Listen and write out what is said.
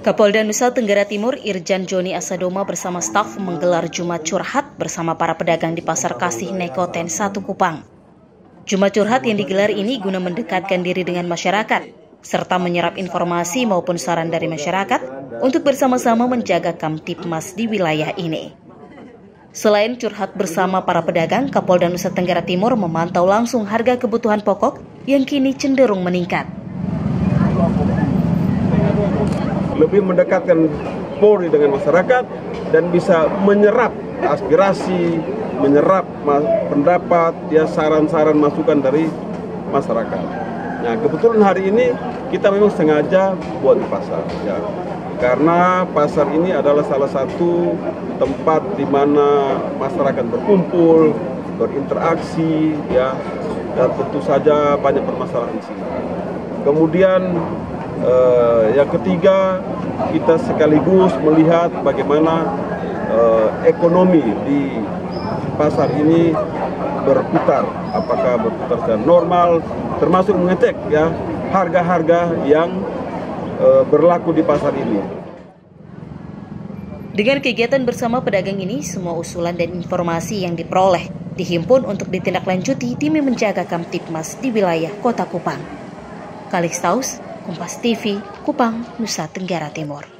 Kapolda Nusa Tenggara Timur Irjen Jhoni Asadoma bersama staf menggelar Jumat Curhat bersama para pedagang di Pasar Kasih Naikoten 1 Kupang. Jumat Curhat yang digelar ini guna mendekatkan diri dengan masyarakat, serta menyerap informasi maupun saran dari masyarakat untuk bersama-sama menjaga kamtibmas di wilayah ini. Selain curhat bersama para pedagang, Kapolda Nusa Tenggara Timur memantau langsung harga kebutuhan pokok yang kini cenderung meningkat. Lebih mendekatkan Polri dengan masyarakat dan bisa menyerap aspirasi, menyerap pendapat, ya, saran-saran masukan dari masyarakat. Nah, kebetulan hari ini kita memang sengaja buat di pasar, ya, karena pasar ini adalah salah satu tempat di mana masyarakat berkumpul, berinteraksi, ya, dan tentu saja banyak permasalahan di sini. Kemudian yang ketiga, kita sekaligus melihat bagaimana ekonomi di pasar ini berputar, apakah berputar secara normal, termasuk mengecek, ya, harga-harga yang berlaku di pasar ini. Dengan kegiatan bersama pedagang ini, semua usulan dan informasi yang diperoleh dihimpun untuk ditindaklanjuti demi menjaga kamtibmas di wilayah Kota Kupang. Kalistaus, KompasTV, Kupang, Nusa Tenggara Timur.